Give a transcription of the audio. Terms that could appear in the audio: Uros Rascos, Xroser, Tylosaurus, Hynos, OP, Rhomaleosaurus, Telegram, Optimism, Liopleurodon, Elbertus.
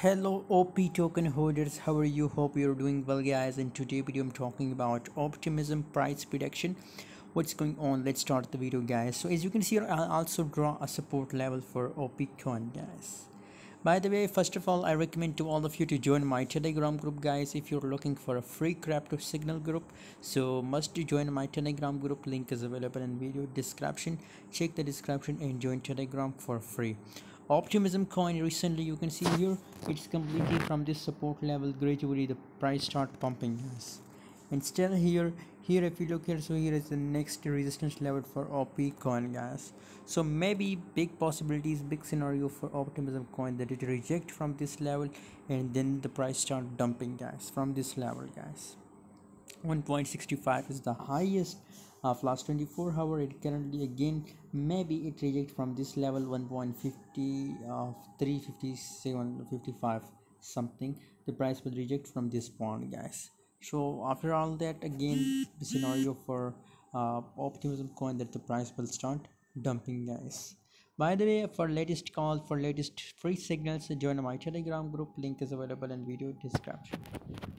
Hello OP token holders, how are you? Hope you're doing well, guys. In today's video I'm talking about optimism price prediction. What's going on? Let's start the video, guys. So as you can see here, I'll also draw a support level for OP coin, guys. By the way, first of all, I recommend to all of you to join my Telegram group, guys. If you're looking for a free crypto signal group, so must join my Telegram group. Link is available in video description. Check the description and join Telegram for free. Optimism coin recently, you can see here, it's completely from this support level. Gradually the price start pumping, guys. And still here if you look here, so here is the next resistance level for OP coin, guys. So maybe big possibilities, big scenario for optimism coin that it reject from this level and then the price start dumping, guys, from this level, guys. 1.65 is the highest of last 24 hours. It currently again maybe it reject from this level 1.50 of 357.55 something. The price will reject from this point, guys. So after all that, again the scenario for optimism coin that the price will start dumping, guys. By the way, for latest call, for latest free signals, join my Telegram group. Link is available in video description.